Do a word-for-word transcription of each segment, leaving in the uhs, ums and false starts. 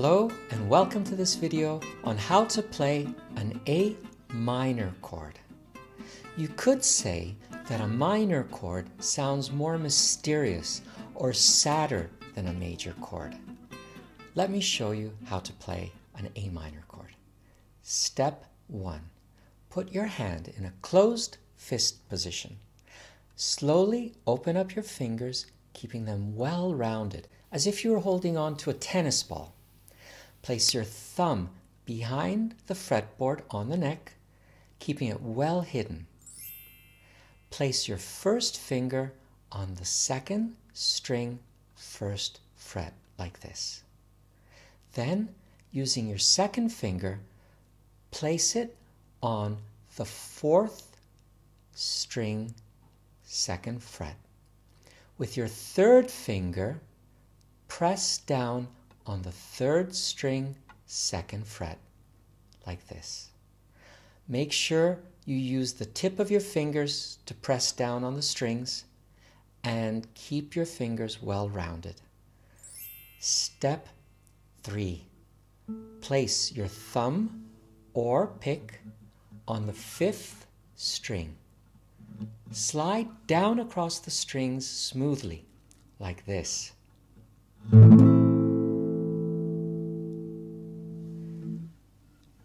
Hello and welcome to this video on how to play an A minor chord. You could say that a minor chord sounds more mysterious or sadder than a major chord. Let me show you how to play an A minor chord. Step one. Put your hand in a closed fist position. Slowly open up your fingers, keeping them well rounded, as if you were holding on to a tennis ball. Place your thumb behind the fretboard on the neck, keeping it well hidden. Place your first finger on the second string first fret like this. Then, using your second finger, place it on the fourth string second fret. With your third finger, press down on the third string, second fret, like this. Make sure you use the tip of your fingers to press down on the strings and keep your fingers well rounded. Step three. Place your thumb or pick on the fifth string. Slide down across the strings smoothly, like this.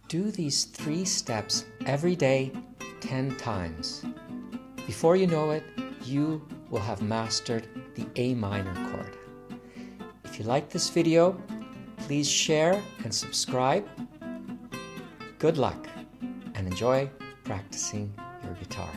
Do these three steps every day, ten times. Before you know it, you will have mastered the A minor chord. If you like this video, please share and subscribe. Good luck and enjoy practicing your guitar.